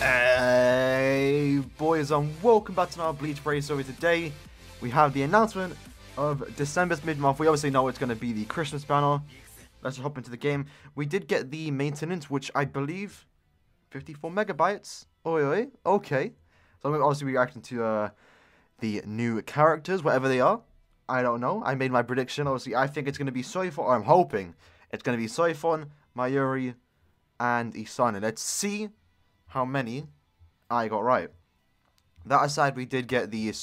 Hey boys, and welcome back to another Bleach Break. So today we have the announcement of December's mid-month. We obviously know it's going to be the Christmas banner. Let's just hop into the game. We did get the maintenance, which I believe 54 megabytes. Oi, okay. So I'm going to obviously be reacting to the new characters, whatever they are. I don't know. I made my prediction. Obviously, I think it's going to be Soifon. Or I'm hoping it's going to be Soifon, Mayuri, and Isana. Let's see how many I got right. That aside, we did get the...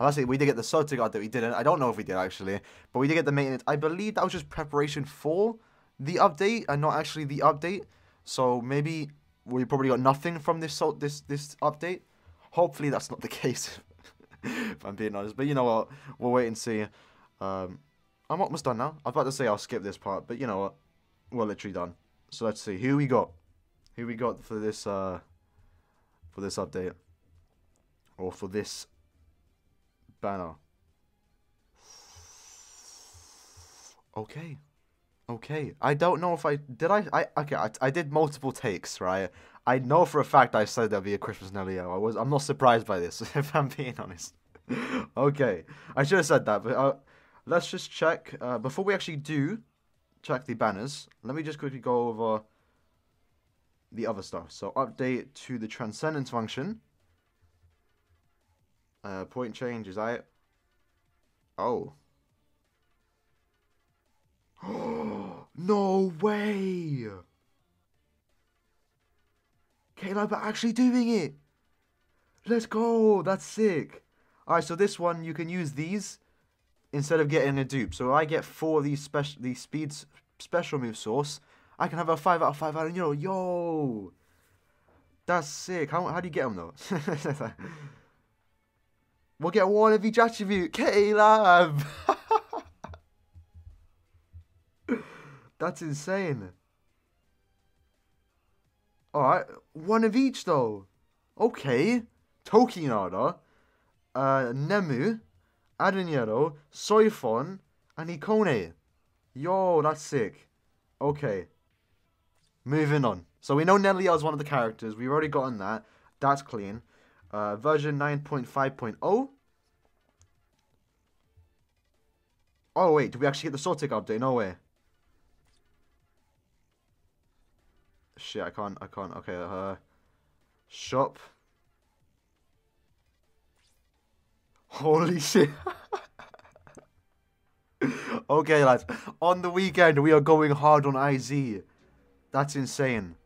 Honestly, we did get the Sotegard that we didn't. I don't know if we did, actually. But we did get the maintenance. I believe that was just preparation for the update and not actually the update. So maybe we probably got nothing from this update. Hopefully, that's not the case. If I'm being honest, but you know what, we'll wait and see. I'm almost done now. I was about to say I'll skip this part, but you know what, we're literally done. So let's see who we got for this update or for this banner. Okay. I don't know if I did. I did multiple takes, right? I know for a fact I said there'll be a Christmas Nelliel. I'm not surprised by this, if I'm being honest. Okay, I should have said that, but let's just check. Before we actually do check the banners, let me just quickly go over the other stuff. So update to the transcendence function. Point change, is that it? Oh. No way! K Lab are actually doing it! Let's go! That's sick! Alright, so this one, you can use these instead of getting a dupe. So I get 4 of these speeds special move source. I can have a 5 out of 5 Aaroniero. Yo! That's sick. How do you get them though? We'll get 1 of each attribute. K Lab! That's insane. Alright, 1 of each though. Okay. Tokinada, Nemu, Aaroniero, Soifon, and Ikone. Yo, that's sick. Okay. Moving on. So we know Nelliel is one of the characters. We've already gotten that. That's clean. Version 9.5.0. Oh wait, did we actually get the Soldex update? No way. Shit, I can't, okay, shop. Holy shit. Okay, lads, on the weekend, we are going hard on IZ. That's insane.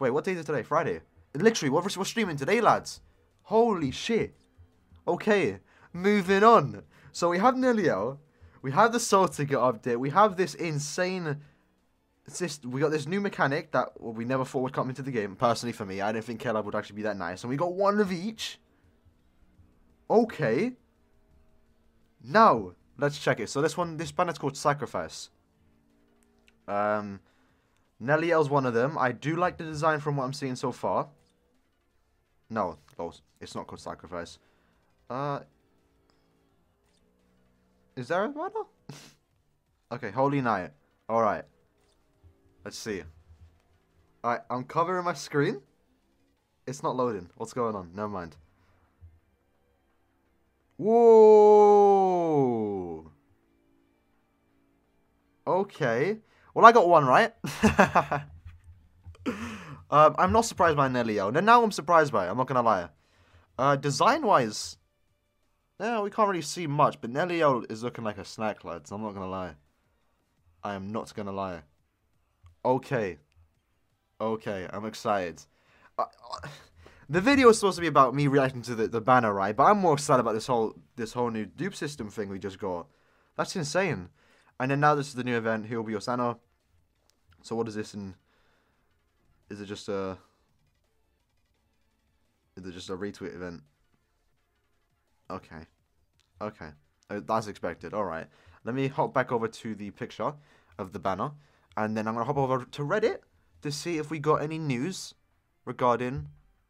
Wait, what day is it today? Friday? Literally, we're streaming today, lads. Holy shit. Okay, moving on. So we have Nelliel, we have the Soul Ticket update, we have this insane... we got this new mechanic that we never thought would come into the game. Personally, for me, I didn't think K Lab would actually be that nice. And we got 1 of each. Okay. Now, let's check it. So this banner's called Sacrifice. Nelliel's one of them. I do like the design from what I'm seeing so far. No, it's not called Sacrifice. Is there a banner? Okay, Holy Night. Alright. Let's see. Alright, I'm covering my screen. It's not loading. What's going on? Never mind. Whoa! Okay. Well, I got 1 right. I'm not surprised by Nelliel. Now I'm surprised by it. I'm not going to lie. Design-wise, yeah, we can't really see much, but Nelliel is looking like a snack, lads. I'm not going to lie. I am not going to lie. Okay, I'm excited. The video is supposed to be about me reacting to the banner, right? But I'm more excited about this whole new dupe system thing we just got. That's insane. And then now this is the new event, He'll Be Osano. So what is this in... Is it just a retweet event? Okay. That's expected, alright. Let me hop back over to the picture of the banner. And then I'm going to hop over to Reddit to see if we got any news regarding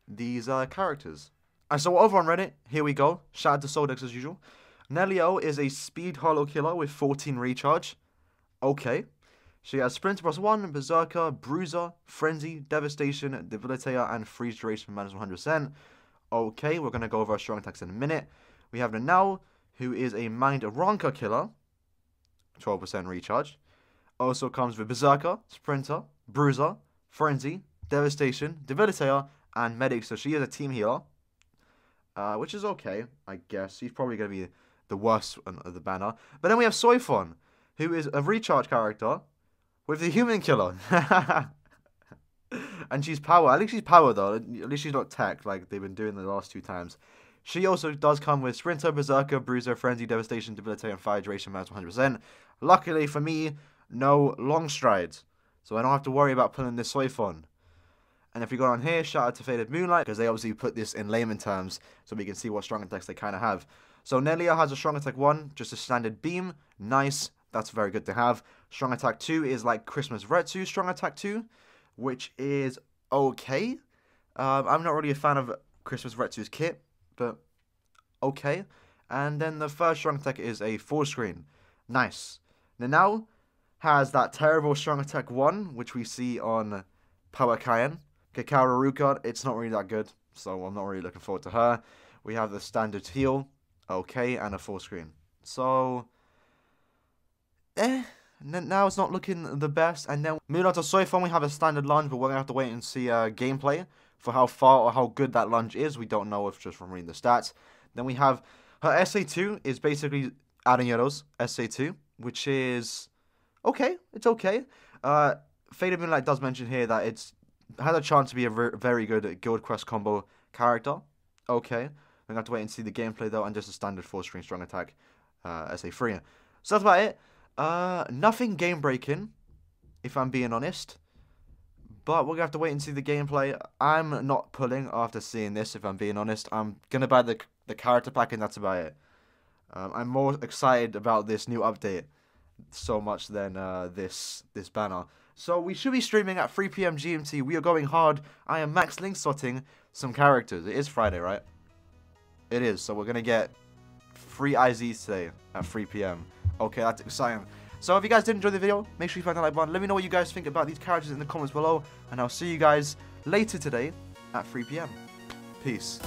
these characters. And so over on Reddit, here we go. Shout out to Soldex as usual. Nelliel is a speed holo killer with 14 recharge. Okay. So yeah, Sprinter plus 1, Berserker, Bruiser, Frenzy, Devastation, Debilitator, and Freeze Duration minus 100%. Okay, we're going to go over our strong attacks in a minute. We have Nanao, who is a Mind Ranker Killer, 12% recharge. Also comes with Berserker, Sprinter, Bruiser, Frenzy, Devastation, Debilitator, and Medic. So she is a team healer, which is okay, I guess. She's probably going to be the worst of the banner. But then we have Soifon, who is a recharge character with the Human Killer. And she's power. I think she's power, though. At least she's not tech, like they've been doing the last two times. She also does come with Sprinter, Berserker, Bruiser, Frenzy, Devastation, Debilitator, and Fire Duration, minus 100%. Luckily for me, no Long Strides, so I don't have to worry about pulling this Soifon. And if we go on here, shout out to Faded Moonlight, because they obviously put this in layman terms so we can see what strong attacks they kind of have. So Nelliel has a strong attack 1, just a standard beam. Nice, that's very good to have. Strong attack 2 is like Christmas Retsu strong attack 2, which is okay. I'm not really a fan of Christmas Retsu's kit, but okay. And then the first strong attack is a full screen. Nice. Nanao has that terrible strong attack 1, which we see on Powakayan. Kakararuka, it's not really that good, so I'm not really looking forward to her. We have the standard heal, okay, and a full screen. So, now it's not looking the best. And then moving on to Soifon, we have a standard lunge, but we're going to have to wait and see gameplay for how far or how good that lunge is. We don't know if just from reading the stats. Then we have her SA2 is basically Aaroniero SA2, which is okay, it's okay. Faded Moonlight does mention here that it's had a chance to be a very good Guild Quest combo character. Okay, we're going to have to wait and see the gameplay though, and just a standard 4-string strong attack, SA3. So that's about it. Nothing game-breaking, if I'm being honest. But we're going to have to wait and see the gameplay. I'm not pulling after seeing this, if I'm being honest. I'm going to buy the character pack, and that's about it. I'm more excited about this new update so much than this banner. So we should be streaming at 3 PM GMT. We are going hard. I am max link sorting some characters. It is Friday, right? It is. So we're going to get 3 IZs today at 3 PM. Okay, that's exciting. So if you guys did enjoy the video, make sure you find that like button. Let me know what you guys think about these characters in the comments below. And I'll see you guys later today at 3 PM. Peace.